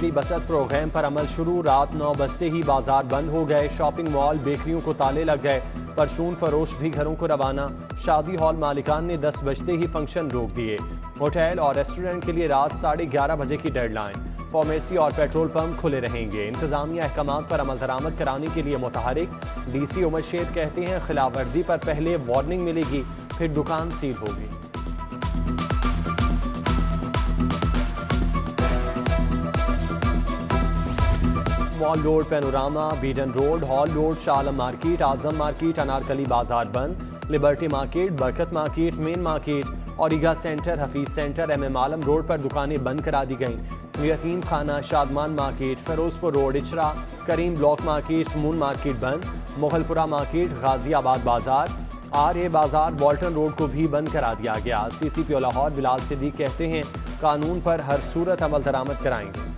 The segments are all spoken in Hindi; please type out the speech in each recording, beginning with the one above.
बिजली बचत प्रोग्राम पर अमल शुरू। रात 9 बजते ही बाजार बंद हो गए, शॉपिंग मॉल बेकरियों को ताले लग गए, परचून फरोश भी घरों को रवाना। शादी हॉल मालिकान ने 10 बजते ही फंक्शन रोक दिए। होटल और रेस्टोरेंट के लिए रात 11:30 बजे की डेडलाइन। फार्मेसी और पेट्रोल पंप खुले रहेंगे। इंतजामिया अहकाम पर अमल दरामद कराने के लिए मुतहरिक। DC उमर शेख कहते हैं खिलाफ वर्जी पर पहले वार्निंग मिलेगी, फिर दुकान सील होगी। Mall road, panorama, Beadon road, hall road, शालम मार्केट, आजम मार्केट, अनारकली बाजार बंद। Liberty market, Barkat market, main market और ईगा centre, Hafeez Centre, MM Alam road पर दुकानें बंद करा दी गईं। Yateem Khana, Shadman market, Ferozepur road, Ichhra, Karim block market, moon market बंद। मुगलपुरा मार्केट, गाजियाबाद बाजार, RA बाजार, बॉल्टन रोड को भी बंद करा दिया गया। CCPO लाहौर बिलाल सिद्दीक कहते हैं कानून पर हर सूरत अमल दरामद कराएंगे।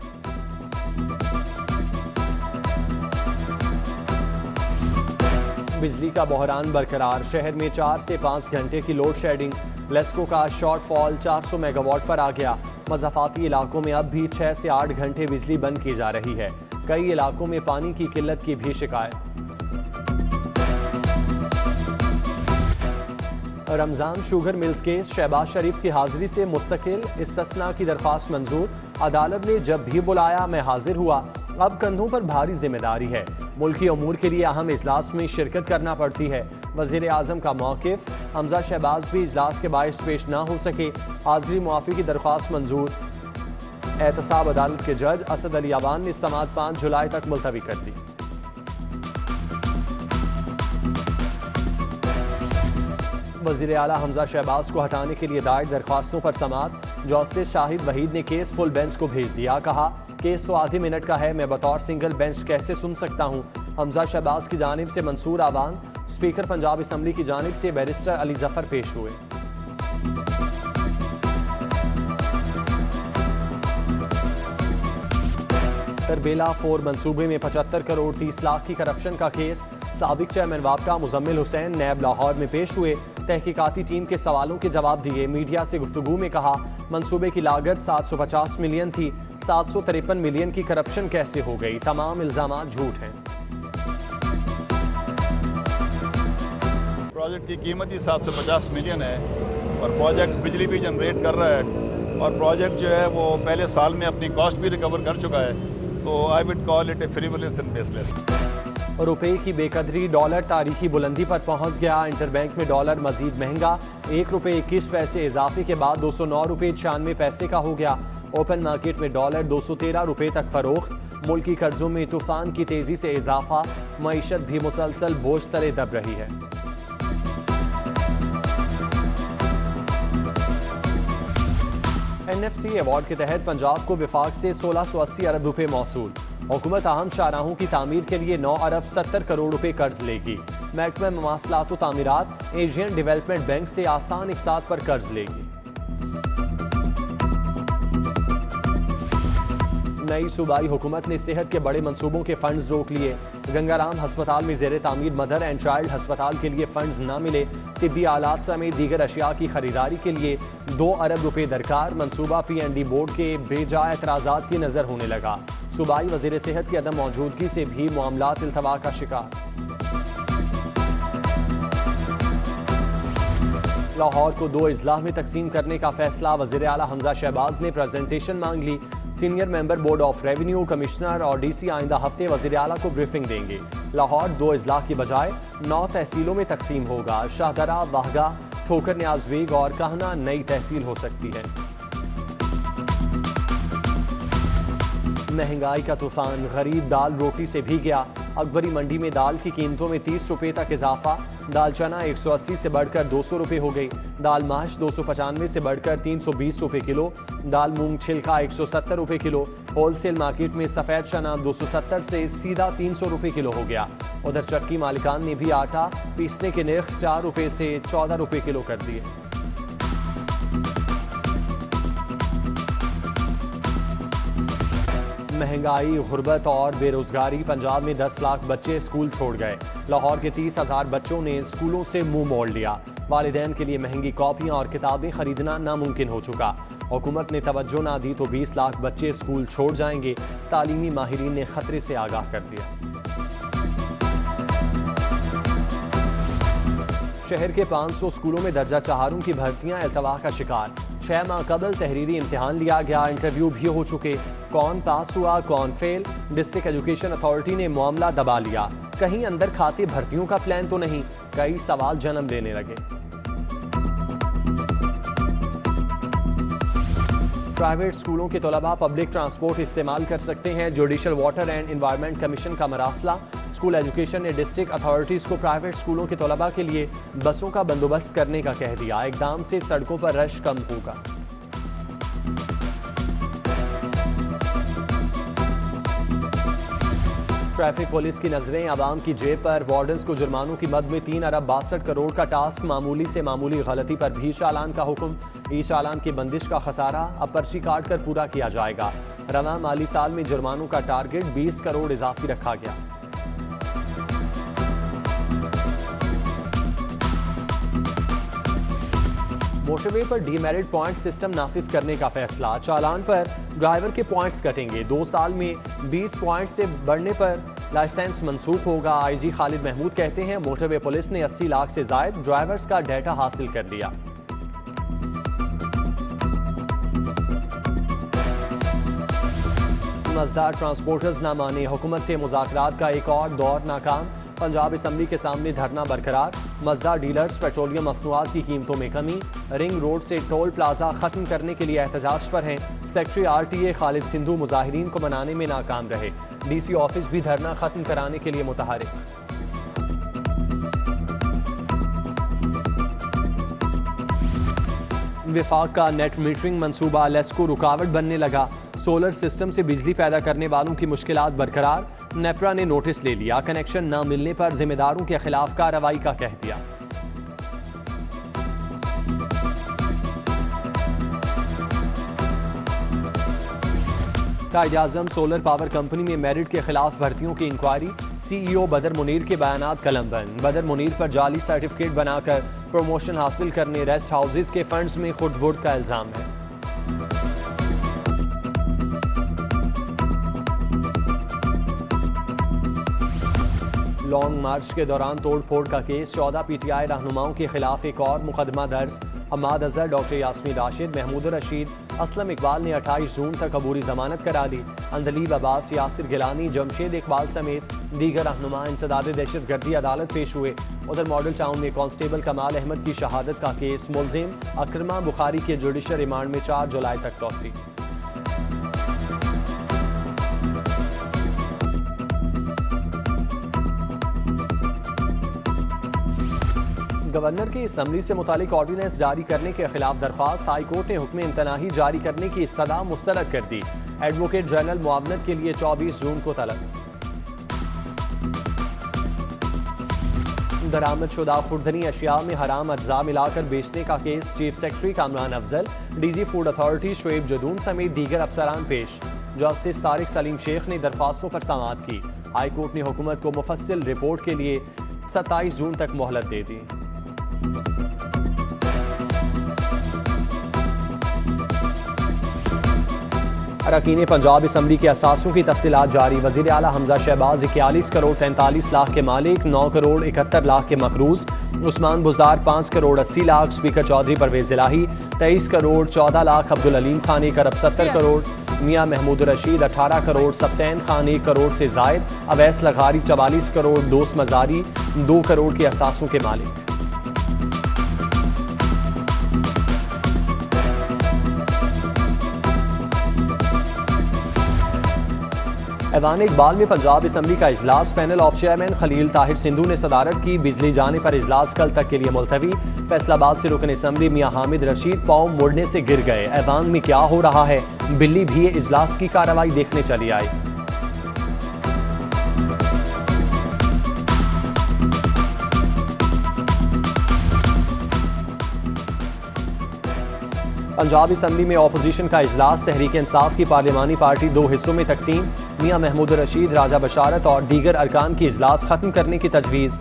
बिजली का बहरान बरकरार, शहर में 4 से 5 घंटे की लोड शेडिंग। लेस्को का शॉर्टफॉल 400 मेगावाट पर आ गया। मजाफाती इलाकों में अब भी 6 से 8 घंटे बिजली बंद की जा रही है। कई इलाकों में पानी की किल्लत की भी शिकायत। Ramzan sugar mills case, Shahbaz Sharif की हाजिरी से मुस्तकिल इस्तिस्ना की दरख्वास्त मंजूर। अदालत ने जब भी बुलाया मैं हाजिर हुआ। अब कंधों पर भारी जिम्मेदारी है, मुल्की अमूर के लिए अहम इजलास में शिरकत करना पड़ती है। वज़ीर आज़म का मौक़िफ़, हमज़ा शहबाज भी इजलास के बायस पेश ना हो सके, हाजिरी मुआफ़ी की दरख्वास्त मंजूर। एहतसाब अदालत के जज असद अली अवान ने समाअत 5 जुलाई तक मुलतवी कर दी। वज़ीर आला हमज़ा शहबाज को हटाने के लिए दायर दरख्वास्तों पर समाअत। जस्टिस शाहिद वहीद ने केस फुल बेंच को भेज दिया। कहा केस तो आधे मिनट का है, मैं बतौर सिंगल बेंच कैसे सुन सकता हूँ। हमज़ा शहबाज की जानिब से मंसूर आवान, स्पीकर पंजाब असम्बली की जानिब से बैरिस्टर अली जफर पेश हुए। तरबेला 4 मनसूबे में 75 करोड़ 30 लाख की करप्शन का केस, साबिक चेयरमैन वापटा मुजम्मिल हुसैन नैब लाहौर में पेश हुए। तहकीकाती टीम के सवालों के जवाब दिए। मीडिया से गुफ्तगू में कहा मंसूबे की लागत 750 मिलियन थी, 753 मिलियन की करप्शन कैसे हो गई, तमाम इल्जाम झूठ हैं। प्रोजेक्ट की कीमत ही 750 मिलियन है और प्रोजेक्ट बिजली भी जनरेट कर रहा है और प्रोजेक्ट जो है वो पहले साल में अपनी कॉस्ट भी रिकवर कर चुका है, तो I would call it a frivolous and baseless. रुपए की बेकदरी, डॉलर तारीखी बुलंदी पर पहुंच गया। इंटरबैंक में डॉलर मजीद महंगा, ₹1.21 इजाफे के बाद ₹209.96 का हो गया। ओपन मार्केट में डॉलर ₹213 तक फरोख्त। मुल्की कर्जों में तूफान की तेजी से इजाफा, मईशत भी मुसलसल बोझ तले दब रही है। NFC अवार्ड के तहत पंजाब को विफाक से 1680 अरब रुपए मौसूल। हुकूमत अहम शाहराहों की तामीर के लिए 9 अरब 70 करोड़ रुपए कर्ज लेगी। महकमा मवासलात व तामीरात एशियन डेवलपमेंट बैंक से आसान इकसाद पर कर्ज लेगी। नई सूबाई हुकूमत ने सेहत के बड़े मनसूबों के फंड्स रोक लिए। गंगाराम हस्पताल में जेर तामीर मदर एंड चाइल्ड हस्पताल के लिए फंड्स ना मिले। तिब्बी आलात समेत दीगर अशिया की खरीदारी के लिए 2 अरब रुपए दरकार। मनसूबा P&D बोर्ड के बेजा एतराजात की नजर होने लगा। सूबाई वजीर सेहत की अदम मौजूदगी से भी मामलात इल्तवा का शिकार। लाहौर को 2 अजलाह में तकसीम करने का फैसला। वजीर आला हमजा शहबाज ने प्रेजेंटेशन मांग ली। Senior member board of revenue, commissioner और DC आइंदा हफ्ते वजीर आला को ब्रीफिंग देंगे। लाहौर 2 अजलाह की बजाय 9 तहसीलों में तकसीम होगा। शाहदरा, वाहगा, ठोकर न्याज बेग और कहना नई तहसील हो सकती है। महंगाई का तूफान, गरीब दाल रोटी से भी गया। अकबरी मंडी में दाल की कीमतों में 30 रुपए तक इजाफा। दाल चना 180 से बढ़कर 200 रुपए हो गई। दाल माश 295 से बढ़कर 320 रुपए किलो। दाल मूंग छिलका 170 रुपए किलो। होलसेल मार्केट में सफ़ेद चना 270 से सीधा 300 रुपए किलो हो गया। उधर चक्की मालिकान ने भी आटा पीसने के निर्ख 4 रुपए से 14 रुपए किलो कर दिए। महंगाई, गुर्बत और बेरोजगारी, पंजाब में 10 लाख बच्चे स्कूल छोड़ गए। लाहौर के 30,000 बच्चों ने स्कूलों से मुंह मोड़ लिया। वालिदैन के लिए महंगी कॉपियां और किताबें खरीदना नामुमकिन हो चुका। हुकूमत ने तवज्जो ना दी तो 20 लाख बच्चे स्कूल छोड़ जाएंगे, तालीमी माहिरीन ने खतरे से आगाह कर दिया। शहर के 500 स्कूलों में दर्जा चारों की भर्तियां अल्तवा का शिकार। 6 माह कबल तहरीरी इम्तिहान लिया गया, इंटरव्यू भी हो चुके, कौन पास हुआ कौन फेल। डिस्ट्रिक्ट एजुकेशन अथॉरिटी ने मामला दबा लिया, कहीं अंदर खाते भर्तियों का प्लान तो नहीं, कई सवाल जन्म देने लगे। प्राइवेट स्कूलों के तलबा पब्लिक ट्रांसपोर्ट इस्तेमाल कर सकते हैं, judicial water and environment commission का मरासला। स्कूल एजुकेशन ने डिस्ट्रिक्ट अथॉरिटीज़ को प्राइवेट स्कूलों के तलबा के लिए बसों का बंदोबस्त करने का कह दिया, एग्जाम से सड़कों पर रश कम होगा। ट्रैफिक पुलिस की नजरें आवाम की जेब पर, वार्डन्स को जुर्मानों की मद में 3 अरब 62 करोड़ का टास्क, मामूली से मामूली गलती पर भी चालान का हुक्म। ई चालान की बंदिश का खसारा अब पर्ची काट कर पूरा किया जाएगा। रवां माली साल में जुर्मानों का टारगेट 20 करोड़ इजाफी रखा गया। मोटरवे पर डीमेरिट पॉइंट सिस्टम नाफिज करने का फैसला, चालान पर ड्राइवर के पॉइंट्स कटेंगे। 2 साल में 20 पॉइंट से बढ़ने पर लाइसेंस मंसूख होगा। आईजी खालिद महमूद कहते हैं मोटरवे पुलिस ने 80 लाख से जायद ड्राइवर्स का डाटा हासिल कर लिया। मजदार ट्रांसपोर्टर्स ना माने, हुकूमत से मुज़ाकरात का एक और दौर नाकाम। पंजाब असम्बली के सामने धरना बरकरार, मजदा डीलर्स पेट्रोलियम मसनूआत की कीमतों में कमी। रिंग रोड से टोल प्लाजा खत्म करने के लिए एहतजाज पर हैं। सेक्रेटरी RTA खालिद सिंधु मुजाहिरीन को मनाने में नाकाम रहे, DC ऑफिस भी धरना खत्म कराने के लिए मुतहर्रिक। विफाक का नेट मीटरिंग मंसूबा लेस्को रुकावट बनने लगा, सोलर सिस्टम से बिजली पैदा करने वालों की मुश्किलात बरकरार। नेपरा ने नोटिस ले लिया, कनेक्शन न मिलने पर जिम्मेदारों के खिलाफ कार्रवाई का कह दिया। Quaid-e Azam solar power company में मेरिट के खिलाफ भर्तियों की इंक्वायरी, CEO बदर मुनीर के बयानात कलमबंद। बदर मुनीर पर जाली सर्टिफिकेट बनाकर प्रमोशन हासिल करने रेस्ट हाउसेज के फंड्स में खुटबुर्द का इल्जाम है। लॉन्ग मार्च के दौरान तोड़फोड़ का केस, 14 PTI रहनुमाओं के खिलाफ एक और मुकदमा दर्ज। अम्माद अजहर, डॉक्टर यास्मीन राशिद, महमूद रशीद, असलम इकबाल ने 28 जून तक अबूरी जमानत करा दी। अंदलीब अब्बास, यासिर गिलानी, जमशेद इकबाल समेत दीगर रहनुमा इंसदाद दहशतगर्दी अदालत पेश हुए। उधर मॉडल टाउन में कांस्टेबल कमाल अहमद की शहादत का केस, मुलजिम अक्रमा बुखारी के जुडिशल रिमांड में 4 जुलाई तक तौसी। गवर्नर की असम्बली से मुतालिक ऑर्डिनेंस जारी करने के खिलाफ दरख्वास्त, हाईकोर्ट ने हुक्म इंतनाही जारी करने की इस्तदा मुस्तरद कर दी। एडवोकेट जनरल मुआवनत के लिए 24 जून को तलब। दरामद शुदा खुर्दनी अशिया में हराम अज्जा मिलाकर बेचने का case, chief secretary Kamran Afzal, DG food authority Shoaib Jadoon समेत दीगर अफसरान पेश। जस्टिस तारिक सलीम शेख ने दरख्वास्तों पर समाअत की। हाईकोर्ट ने हुकूमत को मुफस्सिल रिपोर्ट के लिए 27 जून तक मोहलत दे दी। अरकान पंजाब असम्बली के असासों की तफसीलात जारी। वज़ीर आला हमजा शहबाज 41 करोड़ 43 लाख के मालिक, 9 करोड़ 71 लाख के मकरूज। उस्मान बुजदार 5 करोड़ 80 लाख। स्पीकर चौधरी परवेज़ इलाही 23 करोड़ 14 लाख। अब्दुल अलीम खान 1 अरब 70 करोड़। मियां महमूद रशीद 18 करोड़। सप्तैन खान 1 करोड़ से जायद। अवैस लघारी 44 करोड़। दोस्म मजारी 2 करोड़ के असासों के मालिक। ऐवान इकबाल में पंजाब असम्बली का इजलास, panel of chairman Khalil Tahir Sindhu ने सदारत की। बिजली जाने पर इजलास कल तक के लिए मुलतवी। फैसलाबाद से रुकन असम्बली मियां हामिद रशीद पाँव मोड़ने से गिर गए, ऐवान में क्या हो रहा है, बिल्ली भी इजलास की कार्रवाई देखने चली आई। पंजाब असम्बली में ऑपोजिशन का इजलास, तहरीक इंसाफ की पार्लिमानी पार्टी 2 हिस्सों में तकसीम। मियां महमूद रशीद, राजा बशारत और दीगर अरकान की इजलास खत्म करने की तजवीज़।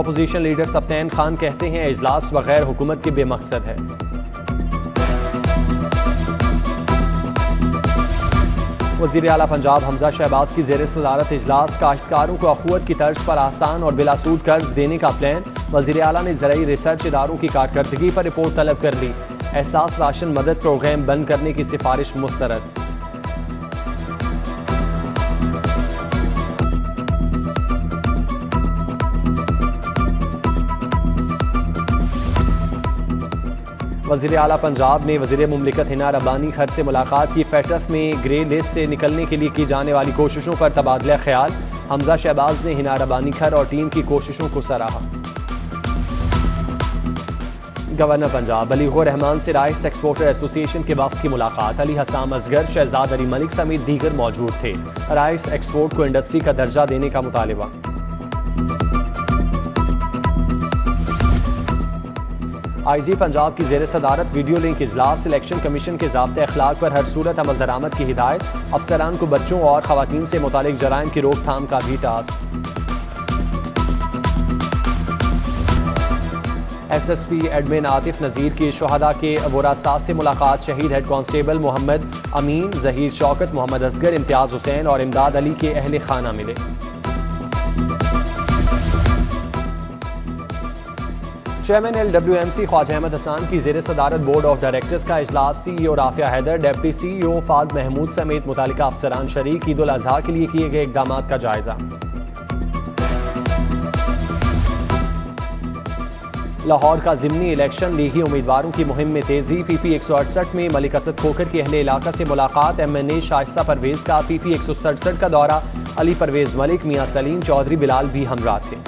ऑपोजिशन लीडर सप्तान खान कहते हैं इजलास बगैर हुकूमत के बेमकसद है। वज़ीर आला पंजाब हमजा शहबाज की ज़ेर सदारत इजलास, काश्तकारों को अखुवत की तर्ज पर आसान और बिलासूद कर्ज देने का प्लान। वज़ीर आला ने ज़राई रिसर्च इदारों की कारकर्दगी पर रिपोर्ट तलब कर ली। एहसास राशन मदद प्रोग्राम बंद करने की सिफारिश मुस्तरद। वज़ीर आला पंजाब ने वज़ीर मुमलिकत हिना रब्बानी खर से मुलाकात की। फहरिस्त में ग्रे लिस्ट से निकलने के लिए की जाने वाली कोशिशों पर तबादला ख्याल। हमजा शहबाज ने हिना रब्बानी खर और टीम की कोशिशों को सराहा। गवर्नर पंजाब बलीगो रहमान से राइस एक्सपोर्टर एसोसिएशन के वफ़द की मुलाकात। अली हसाम असगर, शहजाद अली मलिक समेत दीगर मौजूद थे। राइस एक्सपोर्ट को इंडस्ट्री का दर्जा देने का मुतालबा। आईजी पंजाब की ज़ेर सदारत वीडियो लिंक इजलास। सिलेक्शन कमीशन के ज़ाब्ते अखलाक पर हर सूरत अमल दरामद की हिदायत। अफसरान को बच्चों और ख़वातीन से मुतालिक जराइम की रोकथाम का भी task. SSP admin Atif Nazir की शहदा के वरासा से मुलाकात। शहीद हेड कांस्टेबल मोहम्मद अमीन, ज़हीर शौकत, मोहम्मद असगर, इम्तियाज़ हुसैन और इमदाद अली के अहल खाना मिले। चेयरमैन LWMC ख्वाजा अहमद हसान की ज़ेर सदारत बोर्ड ऑफ डायरेक्टर्स का इजलास। CEO Rafia Haider, deputy CEO Fahad Mahmood समेत मुतालिका अफसरान शरीक। ईद उल अजहा के लिए किए गए इकदाम का जायजा। लाहौर का ज़िमनी इलेक्शन, लीगी उम्मीदवारों की मुहिम में तेजी। PP 168 में मलिक असद खोकर की अहले इलाका से मुलाकात। MNA शाइस्ता परवेज़ का PP 167 का दौरा। अली परवेज़ मलिक, मियाँ सलीम, चौधरी बिलाल भी हमरा थे।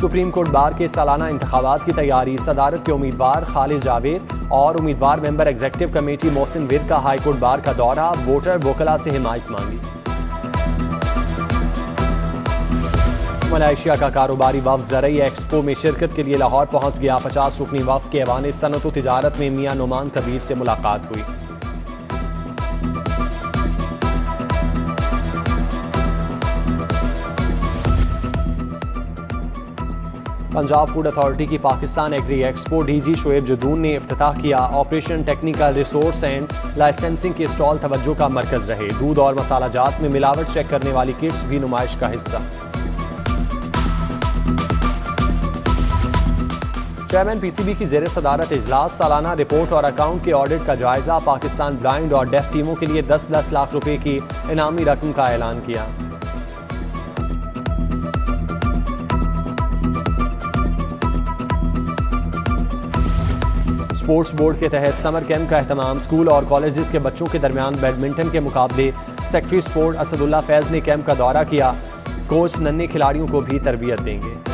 सुप्रीम कोर्ट बार के सालाना इंतखाबात की तैयारी। सदारत के उम्मीदवार खालिद जावेद और उम्मीदवार मेंबर एग्जीक्यूटिव कमेटी मोहसिन विर का हाई कोर्ट बार का दौरा। वोटर वकला से हिमायत मांगी। मलेशिया का कारोबारी वफ़द ज़रई एक्सपो में शिरकत के लिए लाहौर पहुंच गया। 50 रुकनी वफ़द के अवान सनत व तिजारत में मियां नुमान कबीर से मुलाकात हुई। पंजाब फूड अथॉरिटी की Pakistan agri expo DG Shoaib Jadoon ने इफ्तिताह किया। Operation technical resource and licensing के स्टॉल तवज्जो का मरकज़ रहे। दूध और मसाला जात में मिलावट चेक करने वाली किट्स भी नुमाइश का हिस्सा। चेयरमैन PCB की ज़ेर सदारत इजलास, सालाना रिपोर्ट और अकाउंट के ऑडिट का जायजा। पाकिस्तान ब्लाइंड और डेफ टीमों के लिए 10-10 लाख रुपये की इनामी रकम का ऐलान किया। स्पोर्ट्स बोर्ड के तहत समर कैंप का अहतमाम। स्कूल और कॉलेजेस के बच्चों के दरमियान बैडमिंटन के मुकाबले। सेक्रेटरी स्पोर्ट असदुल्ला फैज़ ने कैंप का दौरा किया। कोच नन्हे खिलाड़ियों को भी तरबियत देंगे।